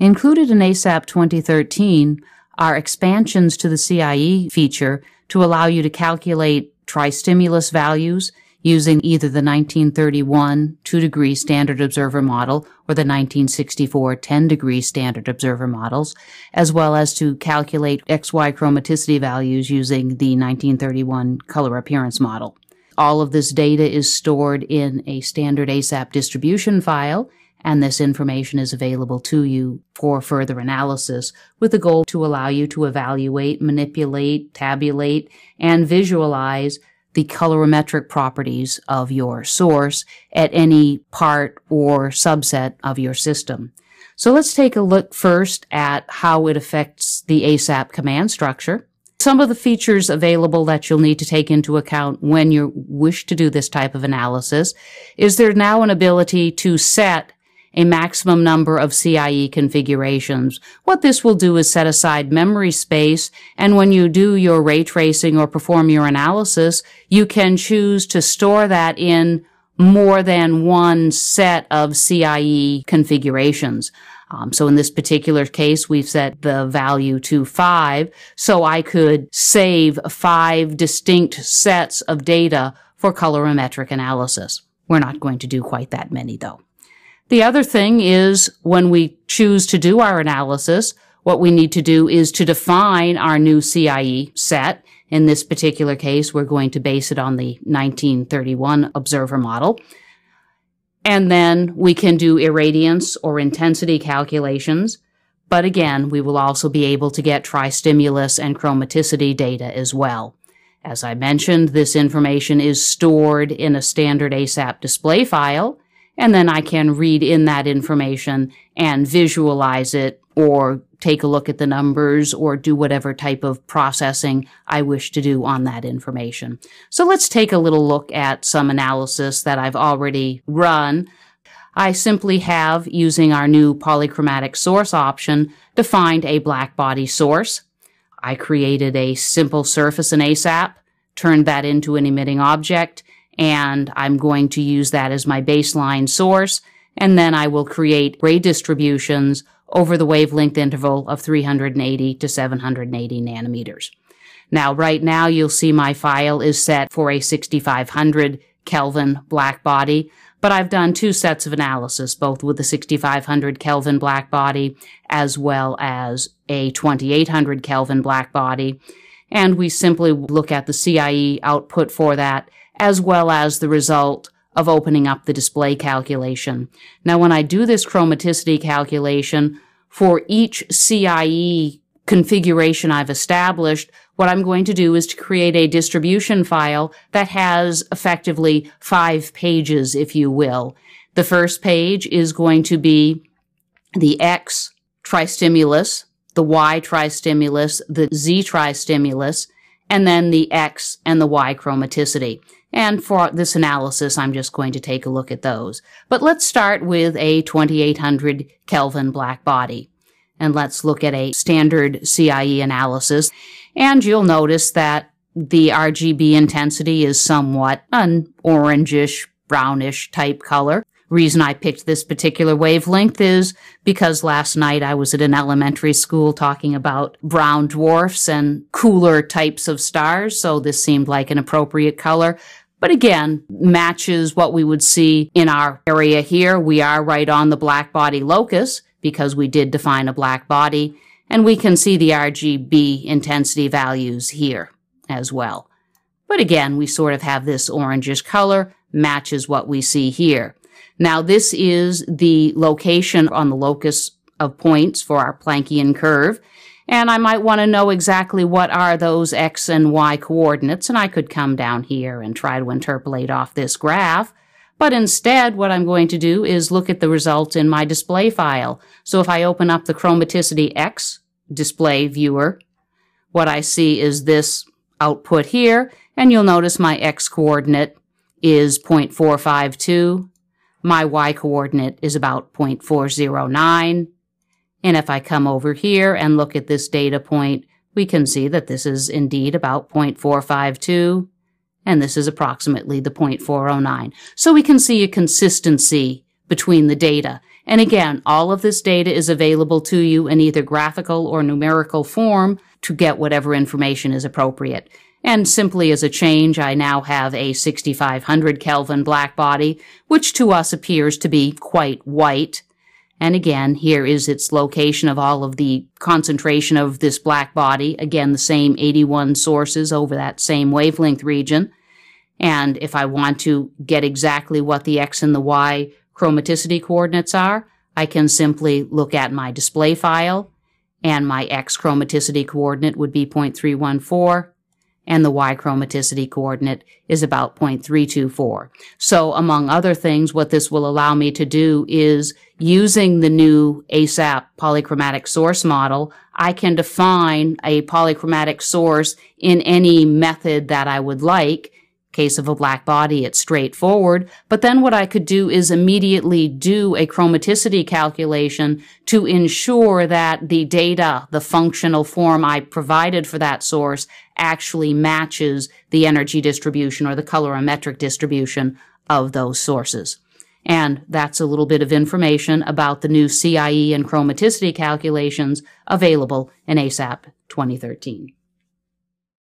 Included in ASAP 2013 are expansions to the CIE feature to allow you to calculate tri-stimulus values using either the 1931 2-degree standard observer model or the 1964 10-degree standard observer models, as well as to calculate XY chromaticity values using the 1931 color appearance model. All of this data is stored in a standard ASAP distribution file, and this information is available to you for further analysis with the goal to allow you to evaluate, manipulate, tabulate, and visualize the colorimetric properties of your source at any part or subset of your system. So let's take a look first at how it affects the ASAP command structure. Some of the features available that you'll need to take into account when you wish to do this type of analysis is there's now an ability to set a maximum number of CIE configurations. What this will do is set aside memory space, and when you do your ray tracing or perform your analysis, you can choose to store that in more than one set of CIE configurations. So in this particular case, we've set the value to 5, so I could save 5 distinct sets of data for colorimetric analysis. We're not going to do quite that many, though. The other thing is when we choose to do our analysis, what we need to do is to define our new CIE set. In this particular case, we're going to base it on the 1931 observer model. And then we can do irradiance or intensity calculations. But again, we will also be able to get tri-stimulus and chromaticity data as well. As I mentioned, this information is stored in a standard ASAP display file, and then I can read in that information and visualize it or take a look at the numbers or do whatever type of processing I wish to do on that information. So let's take a little look at some analysis that I've already run. I simply have, using our new polychromatic source option, defined a black body source. I created a simple surface in ASAP, turned that into an emitting object, and I'm going to use that as my baseline source, and then I will create ray distributions over the wavelength interval of 380 to 780 nanometers. Now, right now, you'll see my file is set for a 6500 Kelvin black body, but I've done 2 sets of analysis, both with the 6500 Kelvin black body as well as a 2800 Kelvin black body, and we simply look at the CIE output for that, as well as the result of opening up the display calculation. Now, when I do this chromaticity calculation, for each CIE configuration I've established, what I'm going to do is to create a distribution file that has effectively 5 pages, if you will. The first page is going to be the X tri-stimulus, the Y tri-stimulus, the Z tri-stimulus, and then the X and the Y chromaticity. And for this analysis, I'm just going to take a look at those. But let's start with a 2800 Kelvin black body. And let's look at a standard CIE analysis. And you'll notice that the RGB intensity is somewhat an orangish, brownish type color. Reason I picked this particular wavelength is because last night I was at an elementary school talking about brown dwarfs and cooler types of stars, so this seemed like an appropriate color. But again, matches what we would see in our area here. We are right on the black body locus because we did define a black body, and we can see the RGB intensity values here as well. But again, we sort of have this orangish color, matches what we see here. Now, this is the location on the locus of points for our Planckian curve, and I might want to know exactly what are those X and Y coordinates, and I could come down here and try to interpolate off this graph, but instead what I'm going to do is look at the results in my display file. So if I open up the Chromaticity X display viewer, what I see is this output here, and you'll notice my X coordinate is 0.452. My y-coordinate is about 0.409, and if I come over here and look at this data point, we can see that this is indeed about 0.452, and this is approximately the 0.409. So we can see a consistency between the data, And again, all of this data is available to you in either graphical or numerical form to get whatever information is appropriate. And simply as a change, I now have a 6,500 Kelvin black body, which to us appears to be quite white. And again, here is its location of all of the concentration of this black body. Again, the same 81 sources over that same wavelength region. And if I want to get exactly what the X and the Y chromaticity coordinates are, I can simply look at my display file, and my X chromaticity coordinate would be 0.314, and the Y chromaticity coordinate is about 0.324. So among other things, what this will allow me to do is, using the new ASAP polychromatic source model, I can define a polychromatic source in any method that I would like. Case of a black body, it's straightforward, but then what I could do is immediately do a chromaticity calculation to ensure that the data, the functional form I provided for that source, actually matches the energy distribution or the colorimetric distribution of those sources. And that's a little bit of information about the new CIE and chromaticity calculations available in ASAP 2013.